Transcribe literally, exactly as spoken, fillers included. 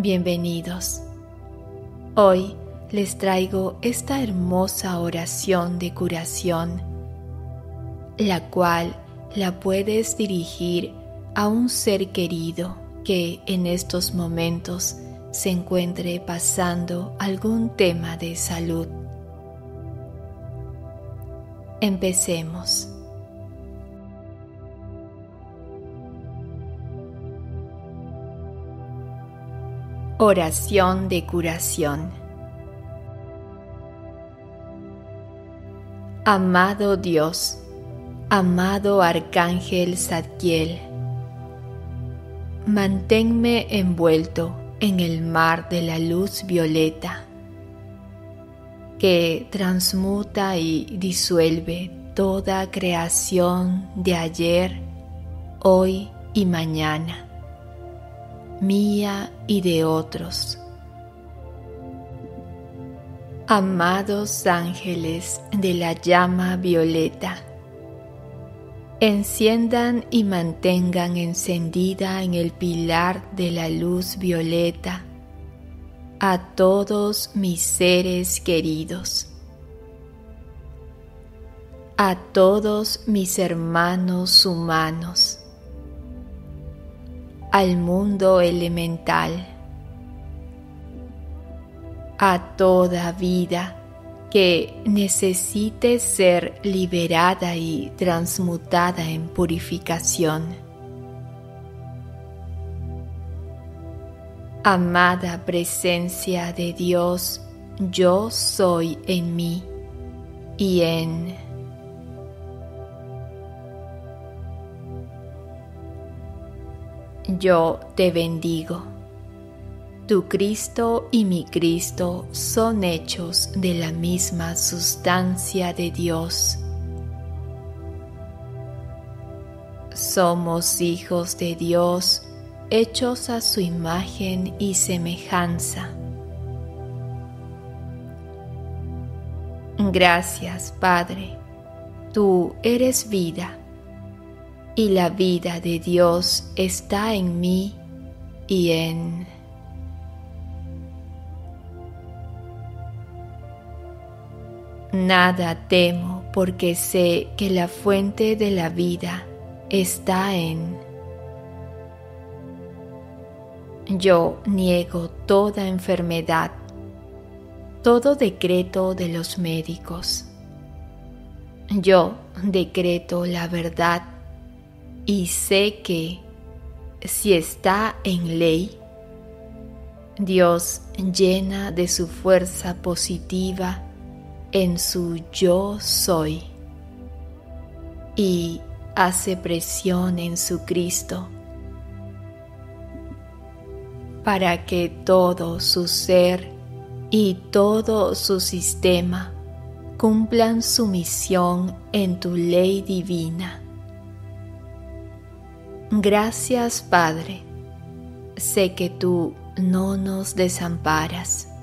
Bienvenidos. Hoy les traigo esta hermosa oración de curación, la cual la puedes dirigir a un ser querido que en estos momentos se encuentre pasando algún tema de salud. Empecemos. Oración de curación. Amado Dios, amado Arcángel Zadkiel, manténme envuelto en el mar de la luz violeta, que transmuta y disuelve toda creación de ayer, hoy y mañana, mía y de otros. Amados ángeles de la llama violeta, enciendan y mantengan encendida en el pilar de la luz violeta a todos mis seres queridos, a todos mis hermanos humanos, al mundo elemental, a toda vida que necesite ser liberada y transmutada en purificación. Amada presencia de Dios, yo soy en mí y en... Yo te bendigo. Tu Cristo y mi Cristo son hechos de la misma sustancia de Dios. Somos hijos de Dios, hechos a su imagen y semejanza. Gracias, Padre. Tú eres vida. Y la vida de Dios está en mí y en... Nada temo porque sé que la fuente de la vida está en... Yo niego toda enfermedad, todo decreto de los médicos. Yo decreto la verdad. Y sé que, si está en ley, Dios llena de su fuerza positiva en su yo soy y hace presión en su Cristo para que todo su ser y todo su sistema cumplan su misión en tu ley divina. Gracias, Padre. Sé que tú no nos desamparas.